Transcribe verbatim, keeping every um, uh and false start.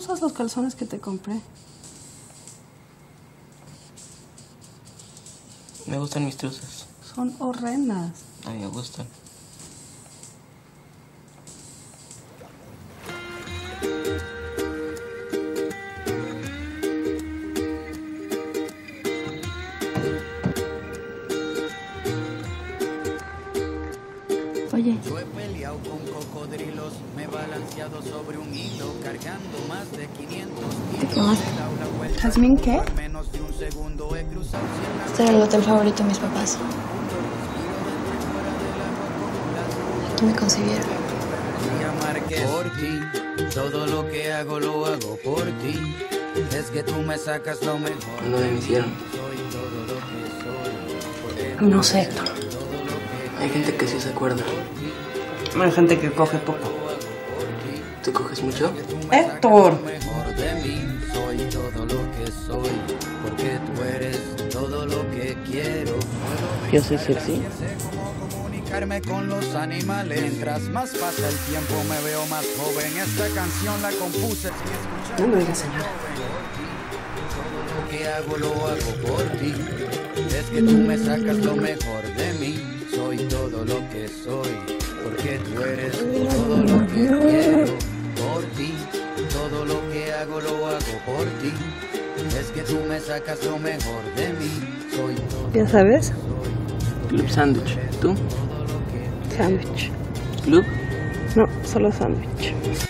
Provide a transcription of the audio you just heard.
usas los calzones que te compré? Me gustan mis truzas. Son horrendas. A mí me gustan. Oye. Yo he peleado con cocodrilos, me he balanceado sobre un hilo, cargando más de quinientos kilos. ¿Jazmin qué? Este era el hotel favorito de mis papás. Aquí me concibieron. Por ti, todo lo que hago lo hago por ti. Es que tú me sacas lo mejor. ¿Cuándo me hicieron? No sé, Hector. Hay gente que sí se acuerda. Hay gente que coge poco. ¿Tú coges mucho? ¡Héctor! Yo soy sexy. Con los animales, mientras más pasa el tiempo me veo más joven. Esta canción la compuse. No me digas, señora. Todo lo que hago lo hago por ti. Es que tú me sacas lo mejor de mí. Soy todo lo que soy, porque tú eres todo lo que quiero. Por ti, todo lo que hago lo hago por ti. Es que tú me sacas lo mejor de mí. Soy todo. ¿Ya sabes? Club Sandwich. ¿Tú? Sandwich. ¿Club? No, solo Sandwich.